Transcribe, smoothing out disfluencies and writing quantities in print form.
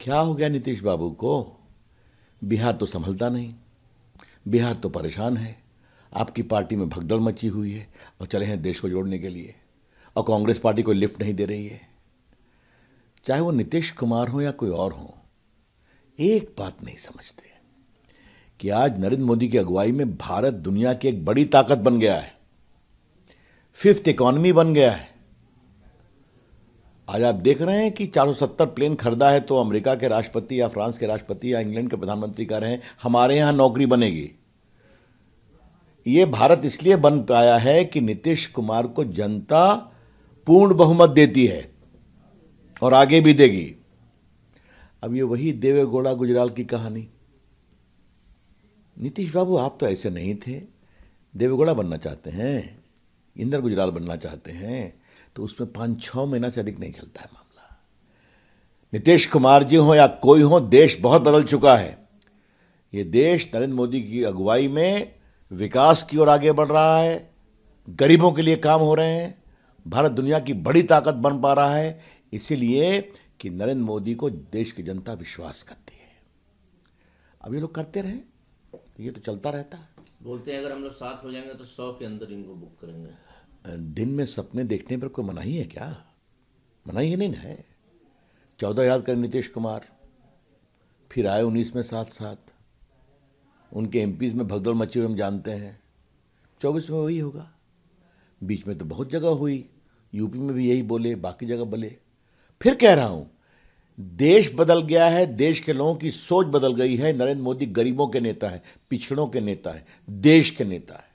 क्या हो गया नीतीश बाबू को? बिहार तो संभलता नहीं, बिहार तो परेशान है। आपकी पार्टी में भगदड़ मची हुई है और चले हैं देश को जोड़ने के लिए, और कांग्रेस पार्टी को लिफ्ट नहीं दे रही है। चाहे वो नीतीश कुमार हो या कोई और हो, एक बात नहीं समझते कि आज नरेंद्र मोदी की अगुवाई में भारत दुनिया की एक बड़ी ताकत बन गया है, 5th इकोनॉमी बन गया है। आज आप देख रहे हैं कि 470 प्लेन खरीदा है तो अमेरिका के राष्ट्रपति या फ्रांस के राष्ट्रपति या इंग्लैंड के प्रधानमंत्री कह रहे हैं हमारे यहाँ नौकरी बनेगी। ये भारत इसलिए बन पाया है कि नीतीश कुमार को जनता पूर्ण बहुमत देती है और आगे भी देगी। अब ये वही देवेगोड़ा गुजराल की कहानी। नीतीश बाबू आप तो ऐसे नहीं थे, देवेगोड़ा बनना चाहते हैं, इंद्र गुजराल बनना चाहते हैं, तो उसमें 5-6 महीना से अधिक नहीं चलता है मामला। नीतीश कुमार जी हो या कोई हो, देश बहुत बदल चुका है। ये देश नरेंद्र मोदी की अगुवाई में विकास की ओर आगे बढ़ रहा है, गरीबों के लिए काम हो रहे हैं, भारत दुनिया की बड़ी ताकत बन पा रहा है, इसीलिए कि नरेंद्र मोदी को देश की जनता विश्वास करती है। अब ये लोग करते रहे तो ये तो चलता रहता है। बोलते हैं अगर हम लोग साथ हो जाएंगे तो 100 के अंदर इनको बुक करेंगे। दिन में सपने देखने पर कोई मनाही है क्या? मनाही नहीं है। 14 याद करें नीतीश कुमार, फिर आए 19 में साथ उनके एमपीज में भगदड़ मची हुई हम जानते हैं, 24 में वही होगा। बीच में तो बहुत जगह हुई, यूपी में भी यही बोले, बाकी जगह बोले। फिर कह रहा हूँ, देश बदल गया है, देश के लोगों की सोच बदल गई है। नरेंद्र मोदी गरीबों के नेता है, पिछड़ों के नेता है, देश के नेता है।